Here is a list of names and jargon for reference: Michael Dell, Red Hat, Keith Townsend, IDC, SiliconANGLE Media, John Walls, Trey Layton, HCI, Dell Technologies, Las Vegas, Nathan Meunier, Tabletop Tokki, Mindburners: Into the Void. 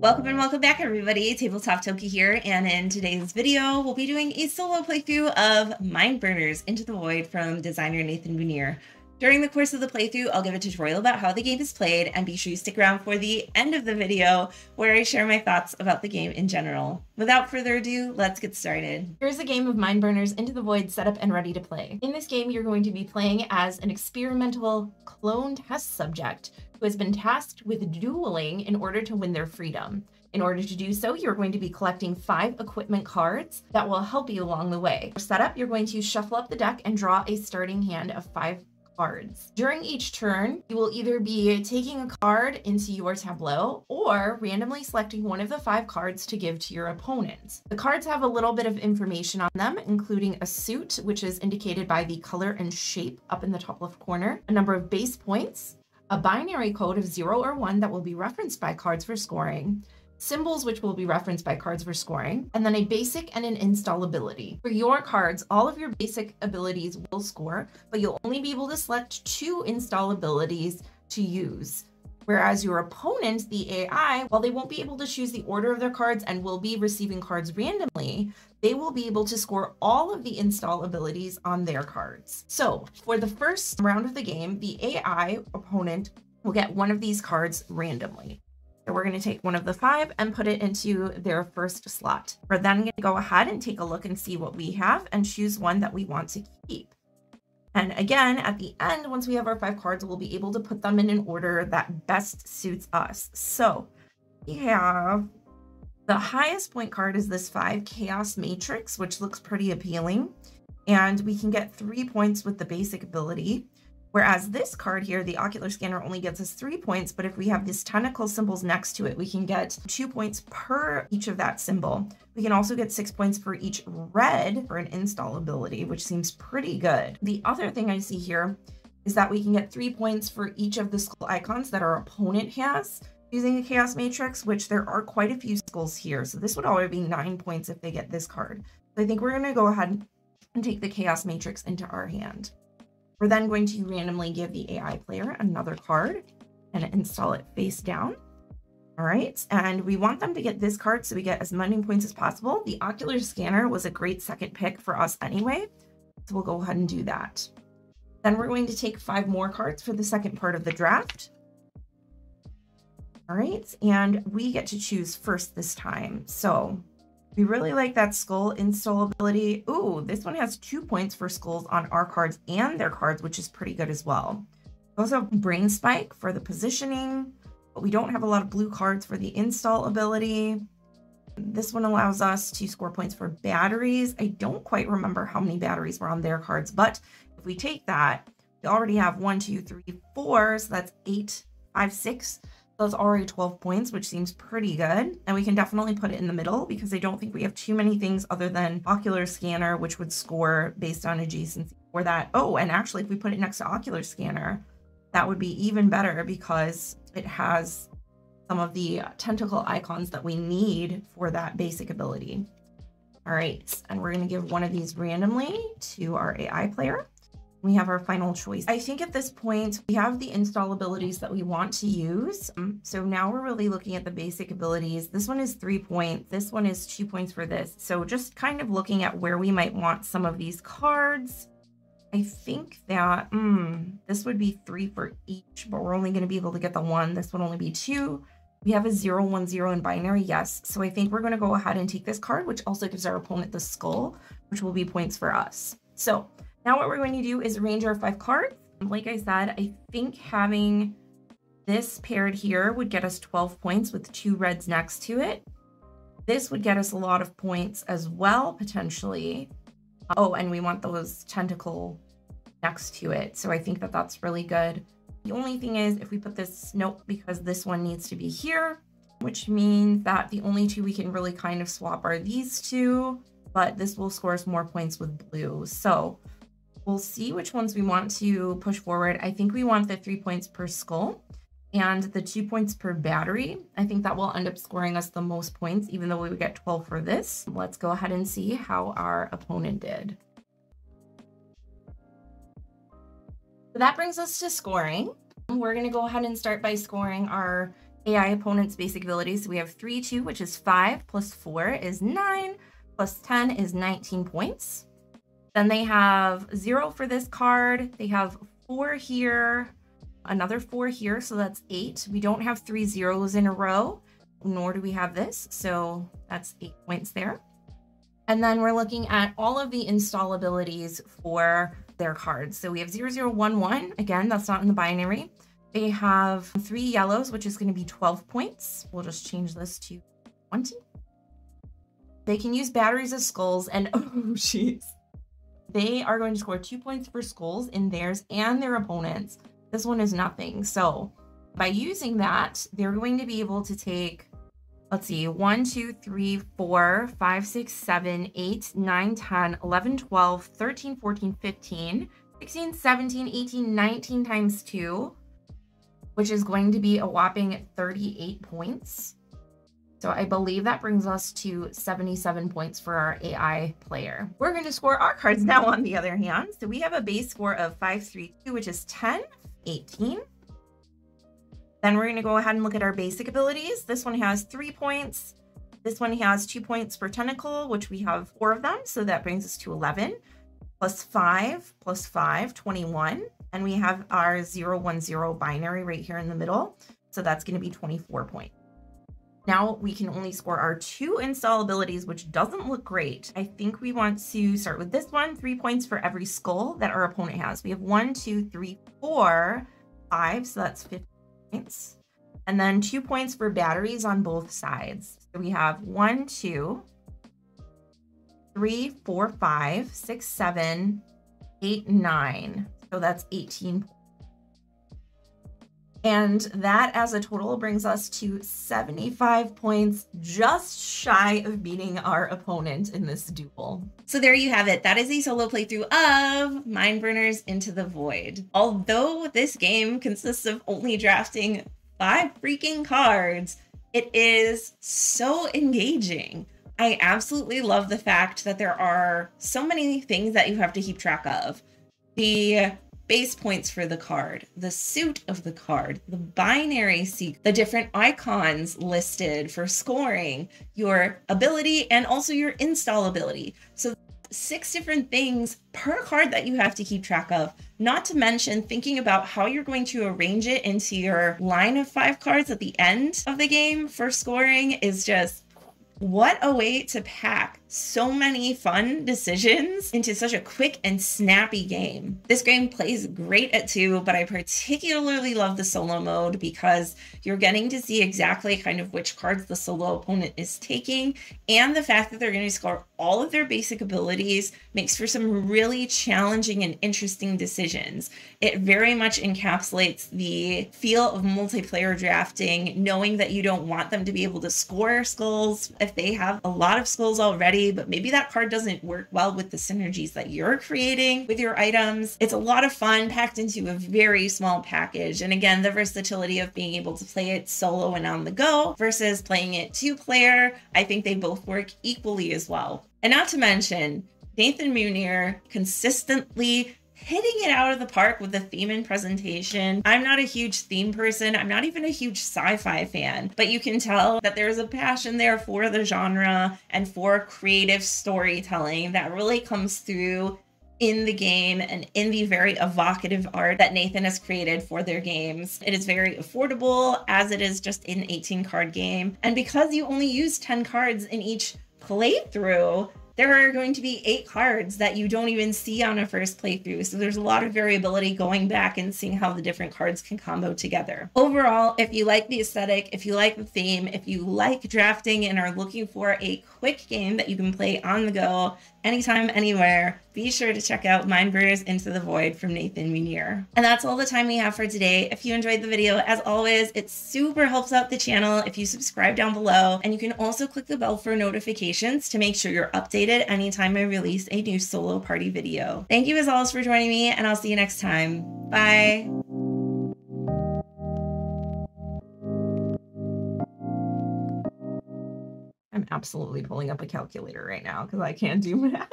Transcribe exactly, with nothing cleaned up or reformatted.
Welcome and welcome back, everybody. Tabletop Tokki here, and in today's video, we'll be doing a solo playthrough of Mindburners: Into the Void from designer Nathan Meunier. During the course of the playthrough, I'll give a tutorial about how the game is played, and be sure you stick around for the end of the video where I share my thoughts about the game in general. Without further ado, let's get started. Here's a game of Mindburners Into the Void set up and ready to play. In this game, you're going to be playing as an experimental clone test subject who has been tasked with dueling in order to win their freedom. In order to do so, you're going to be collecting five equipment cards that will help you along the way. For setup, you're going to shuffle up the deck and draw a starting hand of five cards. During each turn, you will either be taking a card into your tableau or randomly selecting one of the five cards to give to your opponent. The cards have a little bit of information on them, including a suit, which is indicated by the color and shape up in the top left corner, a number of base points, a binary code of zero or one that will be referenced by cards for scoring, symbols which will be referenced by cards for scoring, and then a basic and an installability. For your cards, all of your basic abilities will score, but you'll only be able to select two installabilities to use. Whereas your opponent, the A I, while they won't be able to choose the order of their cards and will be receiving cards randomly, they will be able to score all of the install abilities on their cards. So for the first round of the game, the A I opponent will get one of these cards randomly. So we're going to take one of the five and put it into their first slot. We're then going to go ahead and take a look and see what we have and choose one that we want to keep. And again, at the end, once we have our five cards, we'll be able to put them in an order that best suits us. So we have the highest point card is this five, Chaos Matrix, which looks pretty appealing. And we can get three points with the basic ability. Whereas this card here, the Ocular Scanner, only gets us three points, but if we have these tentacle symbols next to it, we can get two points per each of that symbol. We can also get six points for each red for an install ability, which seems pretty good. The other thing I see here is that we can get three points for each of the skull icons that our opponent has using the Chaos Matrix, which there are quite a few skulls here. So this would already be nine points if they get this card. So I think we're going to go ahead and take the Chaos Matrix into our hand. We're then going to randomly give the A I player another card and install it face down. All right, and we want them to get this card so we get as many points as possible. The Ocular Scanner was a great second pick for us anyway, so we'll go ahead and do that. Then we're going to take five more cards for the second part of the draft. All right, and we get to choose first this time. So we really like that skull install ability. Ooh, this one has two points for skulls on our cards and their cards, which is pretty good as well. We also have Brain Spike for the positioning, but we don't have a lot of blue cards for the install ability. This one allows us to score points for batteries. I don't quite remember how many batteries were on their cards, but if we take that, we already have one, two, three, four, so that's eight, five, six. So it's already twelve points, which seems pretty good. And we can definitely put it in the middle because I don't think we have too many things other than Ocular Scanner, which would score based on adjacency for that. Oh, and actually if we put it next to Ocular Scanner, that would be even better because it has some of the tentacle icons that we need for that basic ability. All right, and we're gonna give one of these randomly to our A I player. We have our final choice. I think at this point, we have the install abilities that we want to use. Um, so now we're really looking at the basic abilities. This one is three points. This one is two points for this. So just kind of looking at where we might want some of these cards. I think that mm, this would be three for each, but we're only going to be able to get the one. This would only be two. We have a zero, one, zero in binary, yes. So I think we're going to go ahead and take this card, which also gives our opponent the skull, which will be points for us. So now what we're going to do is arrange our five cards. Like I said, I think having this paired here would get us twelve points with two reds next to it. This would get us a lot of points as well, potentially. Oh, and we want those tentacle next to it. So I think that that's really good. The only thing is if we put this, nope, because this one needs to be here, which means that the only two we can really kind of swap are these two, but this will score us more points with blue. So we'll see which ones we want to push forward. I think we want the three points per skull and the two points per battery. I think that will end up scoring us the most points, even though we would get twelve for this. Let's go ahead and see how our opponent did. So that brings us to scoring. We're going to go ahead and start by scoring our A I opponent's basic abilities. We have three, two, which is five, plus four is nine, plus ten is nineteen points. Then they have zero for this card. They have four here, another four here, so that's eight. We don't have three zeros in a row, nor do we have this, so that's eight points there. And then we're looking at all of the install abilities for their cards. So we have zero zero one one, again, that's not in the binary. They have three yellows, which is going to be twelve points. We'll just change this to twenty. They can use batteries of skulls, and oh jeez, they are going to score two points for skulls in theirs and their opponents. This one is nothing. So by using that, they're going to be able to take, let's see, one, two, three, four, five, six, seven, eight, nine, ten, eleven, twelve, thirteen, fourteen, fifteen, sixteen, seventeen, eighteen, nineteen times two, which is going to be a whopping thirty-eight points. So I believe that brings us to seventy-seven points for our A I player. We're going to score our cards now on the other hand. So we have a base score of five, three, two, which is ten, eighteen. Then we're going to go ahead and look at our basic abilities. This one has three points. This one has two points per tentacle, which we have four of them. So that brings us to eleven, plus five, plus five, twenty-one. And we have our zero one zero binary right here in the middle. So that's going to be twenty-four points. Now we can only score our two install abilities, which doesn't look great. I think we want to start with this one, three points for every skull that our opponent has. We have one, two, three, four, five, so that's fifteen points. And then two points for batteries on both sides. So we have one, two, three, four, five, six, seven, eight, nine. So that's eighteen points. And that as a total brings us to seventy-five points, just shy of beating our opponent in this duel. So there you have it. That is a solo playthrough of Mindburners: Into the Void. Although this game consists of only drafting five freaking cards, it is so engaging. I absolutely love the fact that there are so many things that you have to keep track of. The base points for the card, the suit of the card, the binary sequence, the different icons listed for scoring, your ability, and also your install ability. So six different things per card that you have to keep track of, not to mention thinking about how you're going to arrange it into your line of five cards at the end of the game for scoring is just, what a way to pack so many fun decisions into such a quick and snappy game. This game plays great at two, but I particularly love the solo mode because you're getting to see exactly kind of which cards the solo opponent is taking, and the fact that they're going to score all of their basic abilities makes for some really challenging and interesting decisions. It very much encapsulates the feel of multiplayer drafting, knowing that you don't want them to be able to score skulls if they have a lot of skulls already, but maybe that card doesn't work well with the synergies that you're creating with your items. It's a lot of fun packed into a very small package. And again, the versatility of being able to play it solo and on the go versus playing it two player, I think they both work equally as well. And not to mention, Nathan Meunier consistently hitting it out of the park with the theme and presentation. I'm not a huge theme person. I'm not even a huge sci-fi fan, but you can tell that there is a passion there for the genre and for creative storytelling that really comes through in the game and in the very evocative art that Nathan has created for their games. It is very affordable, as it is just an eighteen card game. And because you only use ten cards in each playthrough, there are going to be eight cards that you don't even see on a first playthrough. So there's a lot of variability going back and seeing how the different cards can combo together. Overall, if you like the aesthetic, if you like the theme, if you like drafting and are looking for a quick game that you can play on the go, anytime, anywhere, be sure to check out Mindburners: Into the Void from Nathan Meunier. And that's all the time we have for today. If you enjoyed the video, as always, it super helps out the channel if you subscribe down below. And you can also click the bell for notifications to make sure you're updated anytime I release a new solo party video. Thank you as always for joining me, and I'll see you next time. Bye. I'm absolutely pulling up a calculator right now because I can't do math.